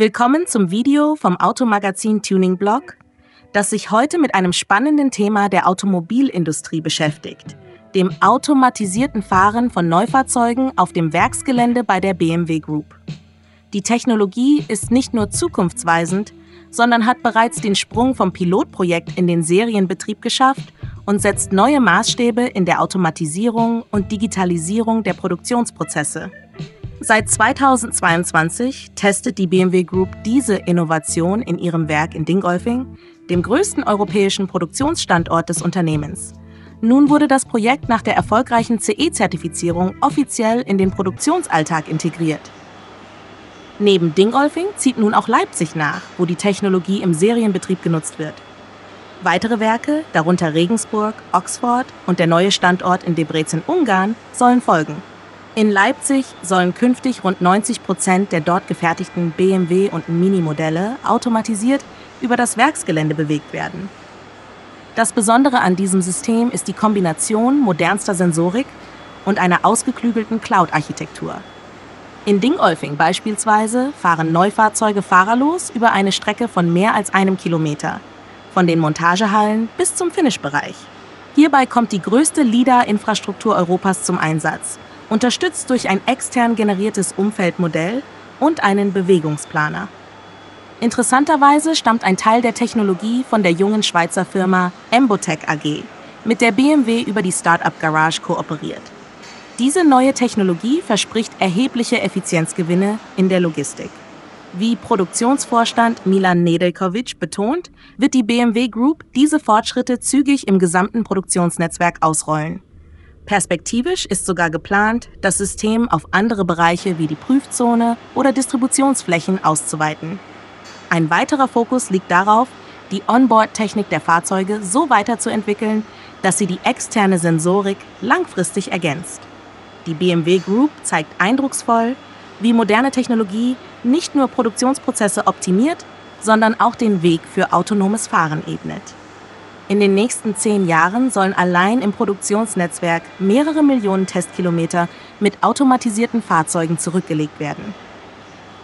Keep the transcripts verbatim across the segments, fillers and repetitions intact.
Willkommen zum Video vom Automagazin TuningBlog, das sich heute mit einem spannenden Thema der Automobilindustrie beschäftigt, dem automatisierten Fahren von Neufahrzeugen auf dem Werksgelände bei der B M W Group. Die Technologie ist nicht nur zukunftsweisend, sondern hat bereits den Sprung vom Pilotprojekt in den Serienbetrieb geschafft und setzt neue Maßstäbe in der Automatisierung und Digitalisierung der Produktionsprozesse. Seit zweitausendzweiundzwanzig testet die B M W Group diese Innovation in ihrem Werk in Dingolfing, dem größten europäischen Produktionsstandort des Unternehmens. Nun wurde das Projekt nach der erfolgreichen C E-Zertifizierung offiziell in den Produktionsalltag integriert. Neben Dingolfing zieht nun auch Leipzig nach, wo die Technologie im Serienbetrieb genutzt wird. Weitere Werke, darunter Regensburg, Oxford und der neue Standort in Debrecen, Ungarn, sollen folgen. In Leipzig sollen künftig rund neunzig Prozent der dort gefertigten B M W- und Mini-Modelle automatisiert über das Werksgelände bewegt werden. Das Besondere an diesem System ist die Kombination modernster Sensorik und einer ausgeklügelten Cloud-Architektur. In Dingolfing beispielsweise fahren Neufahrzeuge fahrerlos über eine Strecke von mehr als einem Kilometer, von den Montagehallen bis zum Finishbereich. Hierbei kommt die größte LiDAR-Infrastruktur Europas zum Einsatz, unterstützt durch ein extern generiertes Umfeldmodell und einen Bewegungsplaner. Interessanterweise stammt ein Teil der Technologie von der jungen Schweizer Firma Embotech A G, mit der B M W über die Start-up Garage kooperiert. Diese neue Technologie verspricht erhebliche Effizienzgewinne in der Logistik. Wie Produktionsvorstand Milan Nedelkovic betont, wird die B M W Group diese Fortschritte zügig im gesamten Produktionsnetzwerk ausrollen. Perspektivisch ist sogar geplant, das System auf andere Bereiche wie die Prüfzone oder Distributionsflächen auszuweiten. Ein weiterer Fokus liegt darauf, die Onboard-Technik der Fahrzeuge so weiterzuentwickeln, dass sie die externe Sensorik langfristig ergänzt. Die B M W Group zeigt eindrucksvoll, wie moderne Technologie nicht nur Produktionsprozesse optimiert, sondern auch den Weg für autonomes Fahren ebnet. In den nächsten zehn Jahren sollen allein im Produktionsnetzwerk mehrere Millionen Testkilometer mit automatisierten Fahrzeugen zurückgelegt werden.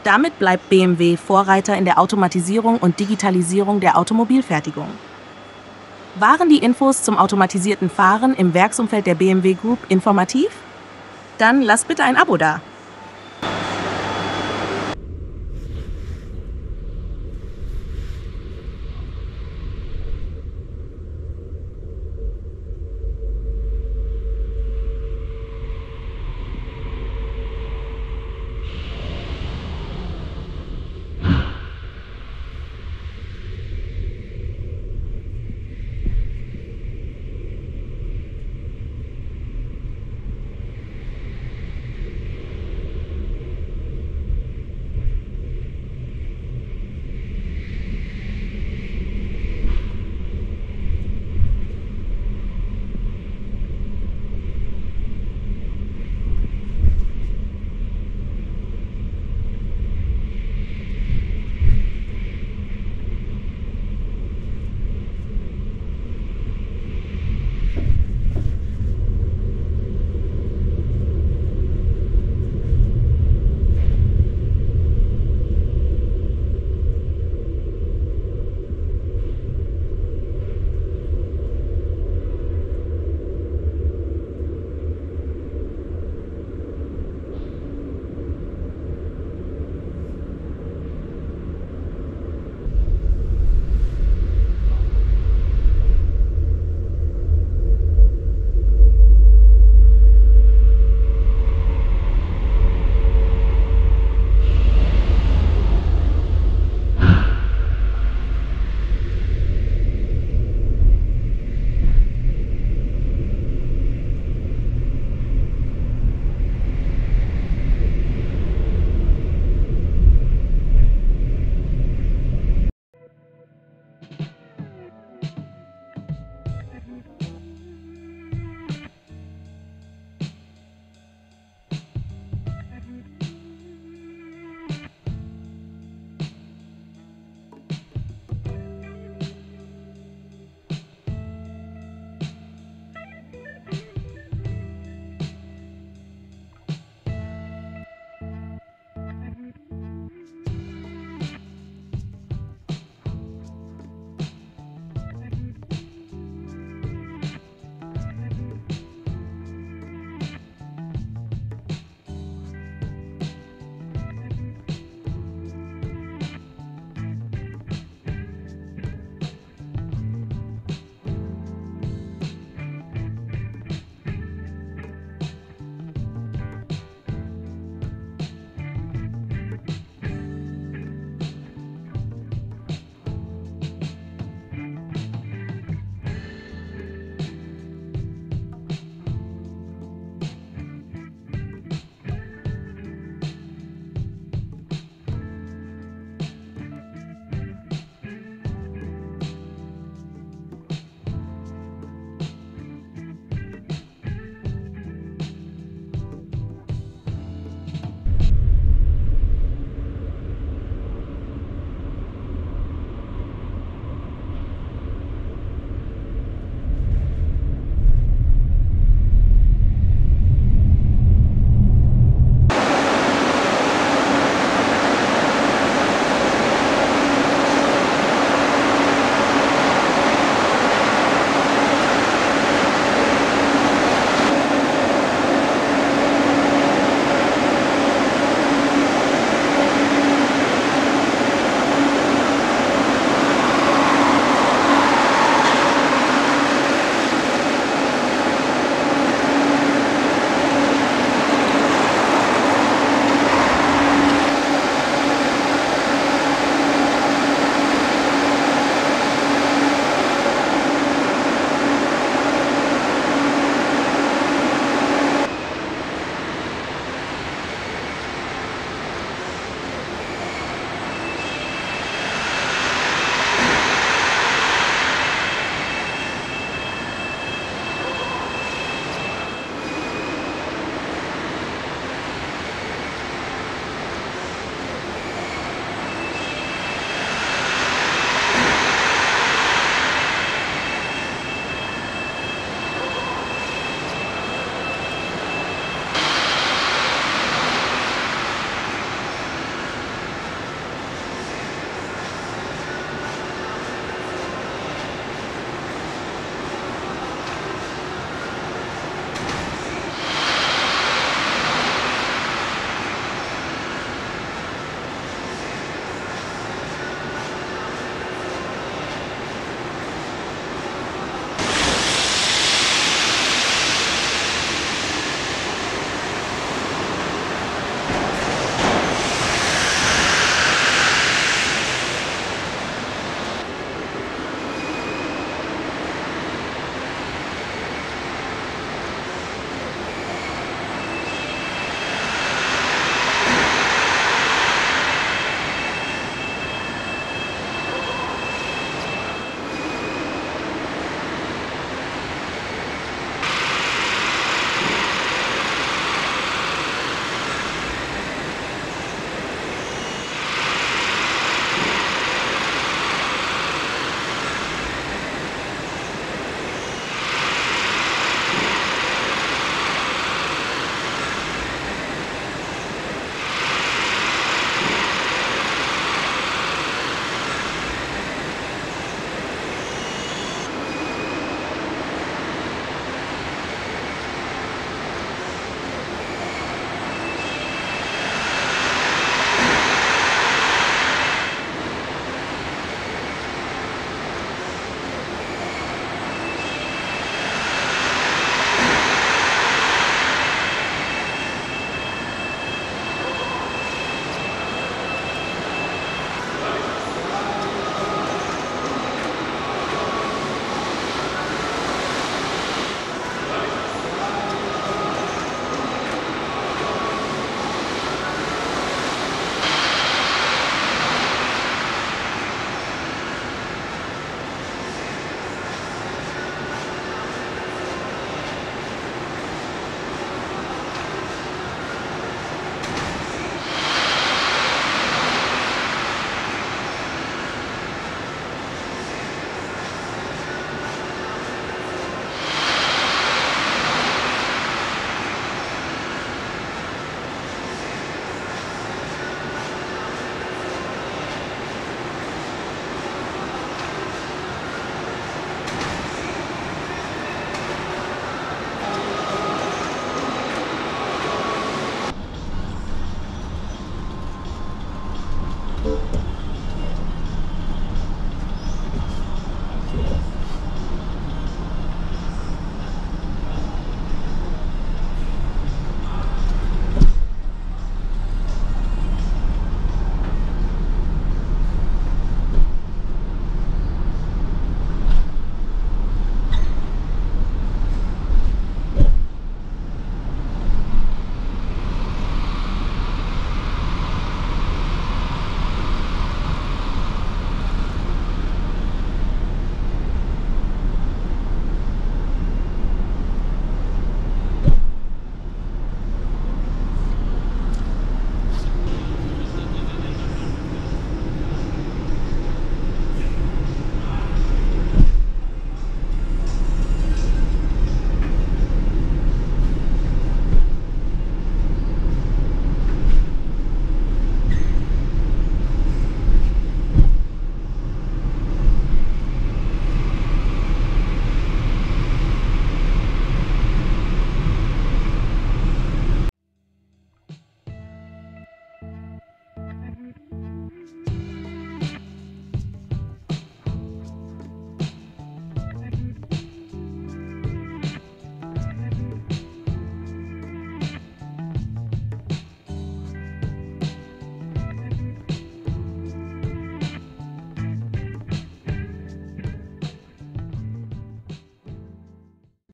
Damit bleibt B M W Vorreiter in der Automatisierung und Digitalisierung der Automobilfertigung. Waren die Infos zum automatisierten Fahren im Werksumfeld der B M W Group informativ? Dann lass bitte ein Abo da!